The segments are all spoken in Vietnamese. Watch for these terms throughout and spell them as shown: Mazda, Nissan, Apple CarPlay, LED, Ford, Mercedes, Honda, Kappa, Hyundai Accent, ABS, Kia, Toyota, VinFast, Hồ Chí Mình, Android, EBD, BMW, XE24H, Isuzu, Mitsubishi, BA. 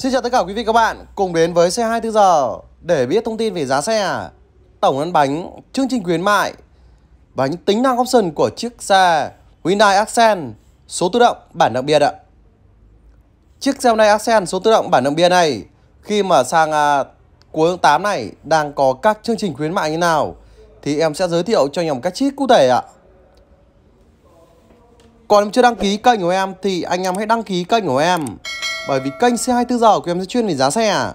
Xin chào tất cả quý vị các bạn, cùng đến với xe 24 giờ để biết thông tin về giá xe, tổng lăn bánh, chương trình khuyến mại và những tính năng option của chiếc xe Hyundai Accent số tự động bản đặc biệt ạ. Chiếc xe Hyundai Accent số tự động bản đặc biệt này khi mà sang cuối tháng 8 này đang có các chương trình khuyến mại như nào thì em sẽ giới thiệu cho anh em cách chi cụ thể ạ. Còn em chưa đăng ký kênh của em thì anh em hãy đăng ký kênh của em, bởi vì kênh xe 24 giờ của em sẽ chuyên về giá xe,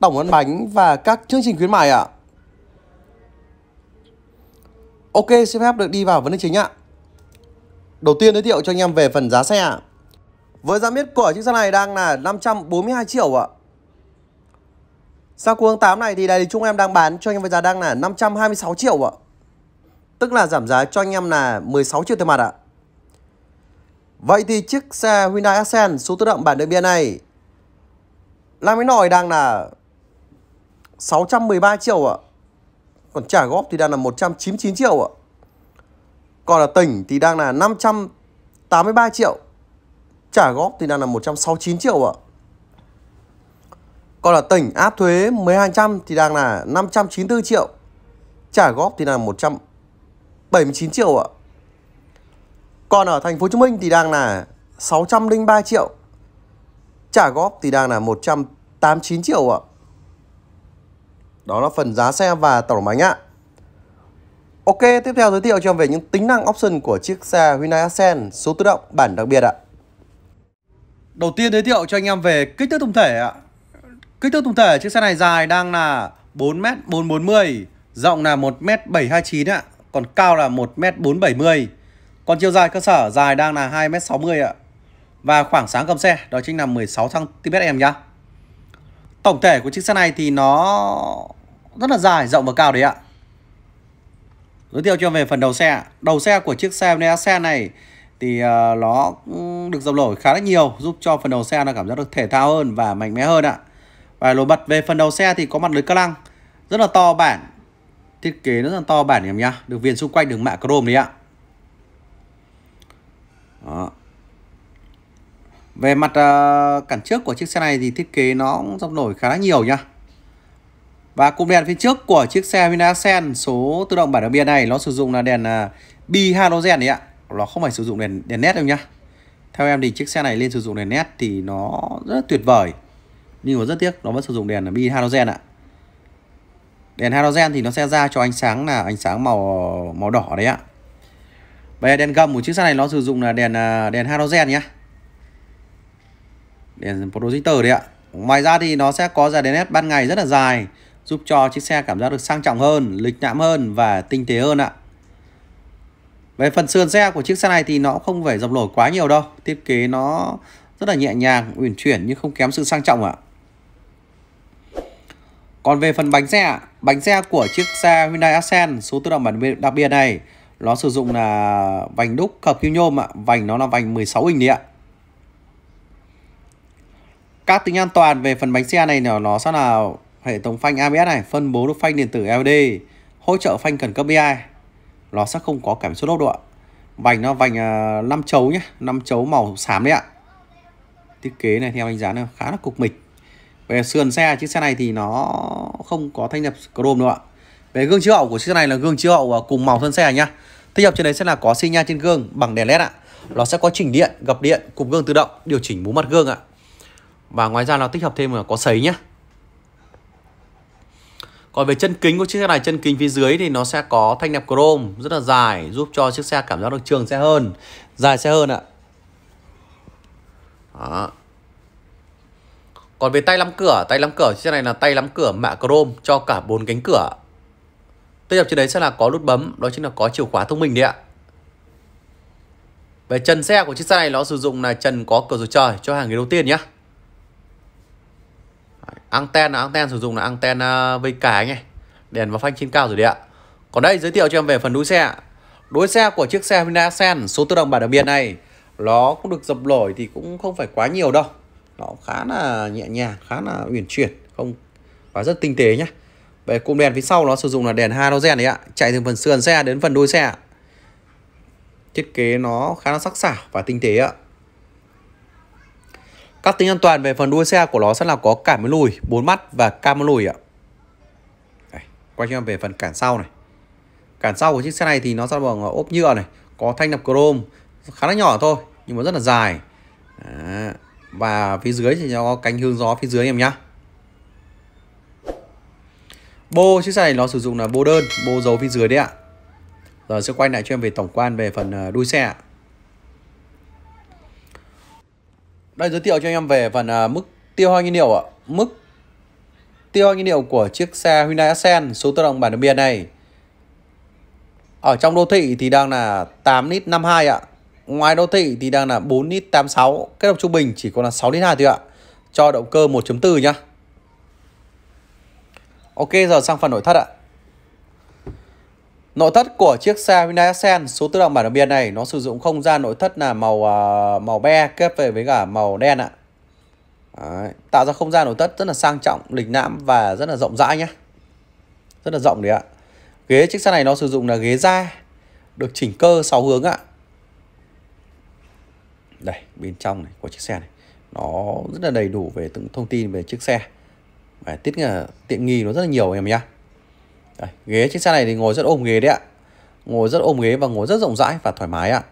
tổng lăn bánh và các chương trình khuyến mại ạ. Ok, xin phép được đi vào vấn đề chính ạ. Đầu tiên giới thiệu cho anh em về phần giá xe. Với giá miết của chiếc xe này đang là 542 triệu ạ. Sau cuối tháng 8 này thì đại lý chúng em đang bán cho anh em với giá đang là 526 triệu ạ. Tức là giảm giá cho anh em là 16 triệu tiền mặt ạ. Vậy thì chiếc xe Hyundai Accent số tự động bản đệm bia này làm cái nồi đang là 613 triệu ạ. Còn trả góp thì đang là 199 triệu ạ. Còn là tỉnh thì đang là 583 triệu. Trả góp thì đang là 169 triệu ạ. Còn là tỉnh áp thuế 12% thì đang là 594 triệu. Trả góp thì là 179 triệu ạ. Còn ở thành phố Hồ Chí Minh thì đang là 603 triệu. Trả góp thì đang là 189 triệu ạ. Đó là phần giá xe và tổng bánh ạ. Ok, tiếp theo giới thiệu cho em về những tính năng option của chiếc xe Hyundai Accent số tự động bản đặc biệt ạ. Đầu tiên giới thiệu cho anh em về kích thước tổng thể ạ. Kích thước tổng thể chiếc xe này dài đang là 4m440, rộng là 1m729 ạ, còn cao là 1m470. Còn chiều dài cơ sở dài đang là 2m60 ạ. Và khoảng sáng cầm xe đó chính là 16cm em nhá. Tổng thể của chiếc xe này thì nó rất là dài, rộng và cao đấy ạ. Giới thiệu cho về phần đầu xe. Đầu xe của chiếc xe Hyundai Accent này thì nó được dập nổi khá là nhiều, giúp cho phần đầu xe nó cảm giác được thể thao hơn và mạnh mẽ hơn ạ. Và nổi bật về phần đầu xe thì có mặt lưới ca lăng rất là to bản, thiết kế rất là to bản em nhá, được viền xung quanh đường mạ chrome đấy ạ. Đó. Về mặt cản trước của chiếc xe này thì thiết kế nó cũng dập nổi khá là nhiều nhá. Và cụm đèn phía trước của chiếc xe Hyundai Accent số tự động bản đặc biệt này nó sử dụng là đèn bi halogen đấy ạ. Nó không phải sử dụng đèn led đâu nhá. Theo em thì chiếc xe này lên sử dụng đèn led thì nó rất là tuyệt vời, nhưng mà rất tiếc nó vẫn sử dụng đèn bi halogen ạ. Đèn halogen thì nó sẽ ra cho ánh sáng là ánh sáng màu đỏ đấy ạ. Về đèn gầm của chiếc xe này nó sử dụng là đèn halogen nhá, đèn projector đấy ạ. Ngoài ra thì nó sẽ có dải đèn led ban ngày rất là dài, giúp cho chiếc xe cảm giác được sang trọng hơn, lịch lãm hơn và tinh tế hơn ạ. Về phần sườn xe của chiếc xe này thì nó không phải dập nổi quá nhiều đâu, thiết kế nó rất là nhẹ nhàng, uyển chuyển nhưng không kém sự sang trọng ạ. Còn về phần bánh xe, bánh xe của chiếc xe Hyundai Accent số tự động bản đặc biệt này nó sử dụng là vành đúc hợp kim nhôm ạ, vành nó là vành 16 inch đấy ạ. Các tính an toàn về phần bánh xe này nó sẽ là hệ thống phanh ABS này, phân bố được phanh điện tử LED, hỗ trợ phanh khẩn cấp BA. Nó sẽ không có cảm số lốp độ ạ. Vành nó vành 5 chấu nhé, 5 chấu màu xám đấy ạ. Thiết kế này theo đánh giá nó khá là cục mịch. Về sườn xe, chiếc xe này thì nó không có thanh nhập chrome đâu ạ. Về gương chiếu hậu của chiếc xe này là gương chiếu hậu cùng màu thân xe nhá. Tích hợp trên đấy sẽ là có xi nhan trên gương bằng đèn led ạ. Nó sẽ có chỉnh điện, gập điện, cụm gương tự động, điều chỉnh bố mặt gương ạ. Và ngoài ra nó tích hợp thêm là có sấy nhé. Còn về chân kính của chiếc xe này, chân kính phía dưới thì nó sẽ có thanh nẹp chrome rất là dài, giúp cho chiếc xe cảm giác được trường xe hơn, dài xe hơn ạ. Đó. Còn về tay lắm cửa chiếc xe này là tay lắm cửa mạ chrome cho cả 4 cánh cửa. Tích hợp trên đấy sẽ là có nút bấm, đó chính là có chìa khóa thông minh đấy ạ. Về trần xe của chiếc xe này nó sử dụng là trần có cửa sổ trời cho hàng ghế đầu tiên nhé. Anten là anten sử dụng là anten vây cá này, đèn và phanh trên cao rồi đấy ạ. Còn đây giới thiệu cho em về phần đuôi xe. Đuôi xe của chiếc xe Hyundai Accent số tự động bản đặc biệt này nó cũng được dập nổi thì cũng không phải quá nhiều đâu, nó khá là nhẹ nhàng, khá là uyển chuyển, không và rất tinh tế nhá. Về cụm đèn phía sau nó sử dụng là đèn halogen đấy ạ, chạy từ phần sườn xe đến phần đuôi xe. Thiết kế nó khá là sắc sảo và tinh tế ạ. Các tính an toàn về phần đuôi xe của nó sẽ là có cảm biến lùi, 4 mắt và camera lùi ạ. Quay cho em về phần cản sau này. Cản sau của chiếc xe này thì nó sẽ bằng ốp nhựa này, có thanh nạp chrome, khá là nhỏ thôi nhưng mà rất là dài. Đó. Và phía dưới thì nó có cánh hướng gió phía dưới em nhá. Bô chiếc xe này nó sử dụng là bô đơn, bô dầu phía dưới đấy ạ. Giờ sẽ quay lại cho em về tổng quan về phần đuôi xe ạ. Đây giới thiệu cho anh em về phần mức tiêu hao nhiên liệu ạ. Mức tiêu hao nhiên liệu của chiếc xe Hyundai Accent số tự động bản đặc biệt này ở trong đô thị thì đang là 8 lít 52 ạ. Ngoài đô thị thì đang là 4 lít 86, kết hợp trung bình chỉ còn là 6 lít 2 thôi ạ, cho động cơ 1.4 nhá. Ok, giờ sang phần nội thất ạ. Nội thất của chiếc xe Hyundai Accent số tự động bản đặc biệt này nó sử dụng không gian nội thất là màu be kết về với cả màu đen ạ. Đấy, tạo ra không gian nội thất rất là sang trọng, lịch lãm và rất là rộng rãi nhé. Rất là rộng đấy ạ. Ghế chiếc xe này nó sử dụng là ghế da được chỉnh cơ 6 hướng ạ. Đây, bên trong này của chiếc xe này nó rất là đầy đủ về từng thông tin về chiếc xe. Và tiết là tiện nghi nó rất là nhiều em nhá. Đây, ghế chiếc xe này thì ngồi rất ôm ghế đấy ạ. Ngồi rất ôm ghế và ngồi rất rộng rãi và thoải mái ạ.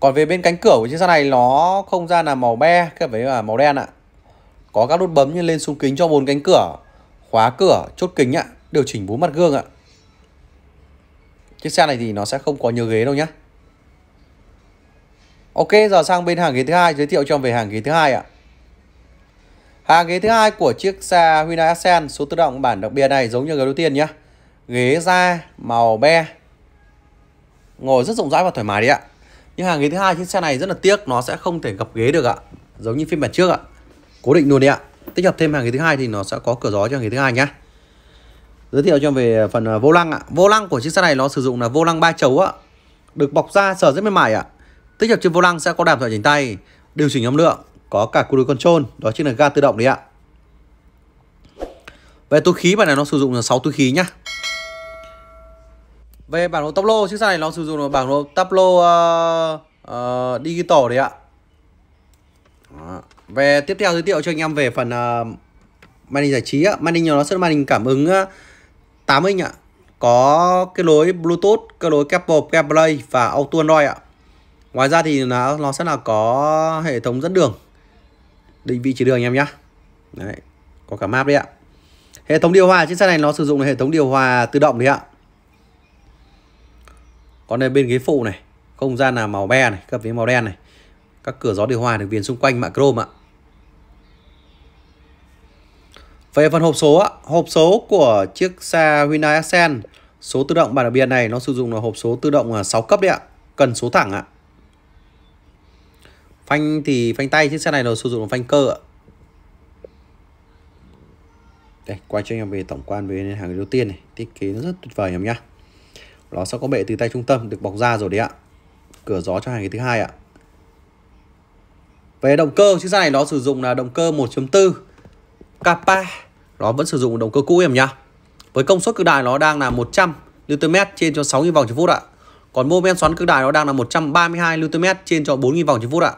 Còn về bên cánh cửa của chiếc xe này nó không gian là màu be kết với là màu đen ạ. Có các nút bấm như lên xuống kính cho 4 cánh cửa, khóa cửa, chốt kính ạ, điều chỉnh 4 mặt gương ạ. Chiếc xe này thì nó sẽ không có nhiều ghế đâu nhá. Ok, giờ sang bên hàng ghế thứ hai, giới thiệu cho em về hàng ghế thứ hai ạ. Hàng ghế thứ hai của chiếc xe Hyundai Accent số tự động bản đặc biệt này giống như ghế đầu tiên nhá. Ghế da màu be, ngồi rất rộng rãi và thoải mái đấy ạ. Nhưng hàng ghế thứ hai chiếc xe này rất là tiếc, nó sẽ không thể gập ghế được ạ, giống như phiên bản trước ạ, cố định luôn đấy ạ. Tích hợp thêm hàng ghế thứ hai thì nó sẽ có cửa gió cho hàng ghế thứ hai nhá. Giới thiệu cho về phần vô lăng ạ. Vô lăng của chiếc xe này nó sử dụng là vô lăng 3 chấu ạ, được bọc da sờ rất mềm mại ạ. Tích hợp trên vô lăng sẽ có đàm thoại chỉnh tay, điều chỉnh âm lượng, có cả cruise control, đó chính là ga tự động đấy ạ. Về túi khí bản này nó sử dụng là 6 túi khí nhá. Về bảng lỗ táp lô, chiếc xe này nó sử dụng là bảng lỗ táp lô digital đấy ạ. Đó. Về tiếp theo giới thiệu cho anh em về phần màn hình giải trí ạ. Màn hình nó sẽ là màn hình cảm ứng 8 inch ạ. Có kết nối Bluetooth, kết nối Apple CarPlay và Auto Android ạ. Ngoài ra thì nó sẽ là có hệ thống dẫn đường, định vị chỉ đường anh em nhé. Đấy, có cả map đấy ạ. Hệ thống điều hòa chiếc xe này nó sử dụng là hệ thống điều hòa tự động đấy ạ. Còn đây bên ghế phụ này, không gian là màu be này, cặp với màu đen này. Các cửa gió điều hòa được viền xung quanh mạ chrome ạ. Về phần hộp số ạ, hộp số của chiếc xe Hyundai Accent số tự động bản đặc biệt này nó sử dụng là hộp số tự động 6 cấp đấy ạ, cần số thẳng ạ. Phanh thì phanh tay, chiếc xe này nó sử dụng phanh cơ ạ. Đây, quay cho anh em về tổng quan về hàng đầu tiên này, thiết kế nó rất tuyệt vời em nhá. Nó sẽ có bệ từ tay trung tâm được bọc da rồi đấy ạ. Cửa gió cho hàng ghế thứ hai ạ. Về động cơ, chiếc xe này nó sử dụng là động cơ 1.4 Kappa. Nó vẫn sử dụng động cơ cũ em nhá. Với công suất cực đại nó đang là 100 Nm trên cho 6.000 vòng trên phút ạ. Còn mô men xoắn cực đại nó đang là 132 Nm trên cho 4.000 vòng trên phút ạ.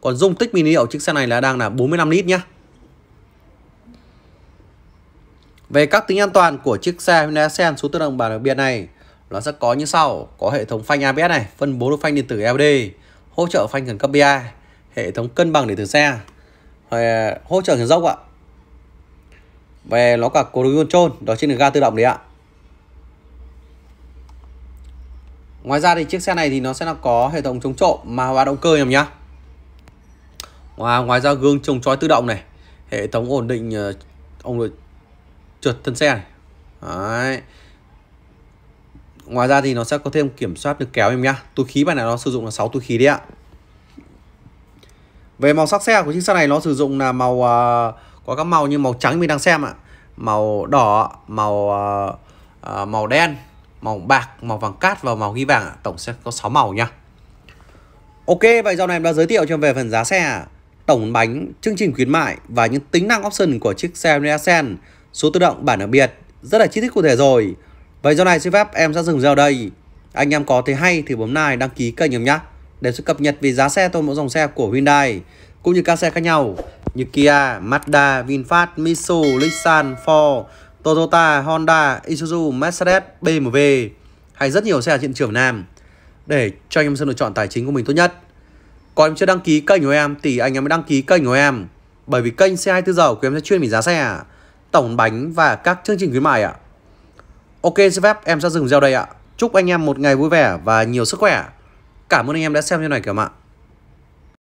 Còn dung tích nhiên liệu chiếc xe này là đang là 45 lít nhá. Về các tính an toàn của chiếc xe Hyundai Accent số tự động bản đặc biệt này, nó sẽ có như sau: có hệ thống phanh ABS này, phân bố độ phanh điện tử EBD, hỗ trợ phanh khẩn cấp BA, hệ thống cân bằng điện tử xe, hỗ trợ chuyển dốc ạ. Về nó cả cruise control, đó chính là ga tự động đấy ạ. Ngoài ra thì chiếc xe này thì nó sẽ là có hệ thống chống trộm mà hóa động cơ em nhá. Ngoài ra gương chống chói tự động này, hệ thống ổn định trượt thân xe này. Đấy. Ngoài ra thì nó sẽ có thêm kiểm soát được kéo em nhá. Túi khí bài này nó sử dụng là 6 túi khí đấy ạ. Về màu sắc xe của chiếc xe này nó sử dụng là màu, có các màu như màu trắng mình đang xem ạ, màu đỏ, màu đen, màu bạc, màu vàng cát và màu ghi vàng ạ. Tổng sẽ có 6 màu nhá. Ok, vậy dạo này em đã giới thiệu cho về phần giá xe, tổng bánh, chương trình khuyến mại và những tính năng option của chiếc xe Hyundai Accent số tự động bản đặc biệt rất là chi tiết cụ thể rồi. Vậy do này xin phép em sẽ dừng video đây. Anh em có thấy hay thì bấm like đăng ký kênh em nhé. để sự cập nhật về giá xe tôi mỗi dòng xe của Hyundai cũng như các xe khác nhau như Kia, Mazda, VinFast, Mitsubishi, Nissan, Ford, Toyota, Honda, Isuzu, Mercedes, BMW hay rất nhiều xe ở trên trường Việt Nam để cho anh em sự lựa chọn tài chính của mình tốt nhất. Còn em chưa đăng ký kênh của em thì anh em mới đăng ký kênh của em, bởi vì kênh xe 24 giờ của em sẽ chuyên về giá xe, tổng bánh và các chương trình khuyến mại ạ. Ok, xin phép em sẽ dừng video đây ạ. Chúc anh em một ngày vui vẻ và nhiều sức khỏe. Cảm ơn anh em đã xem video này các bạn ạ.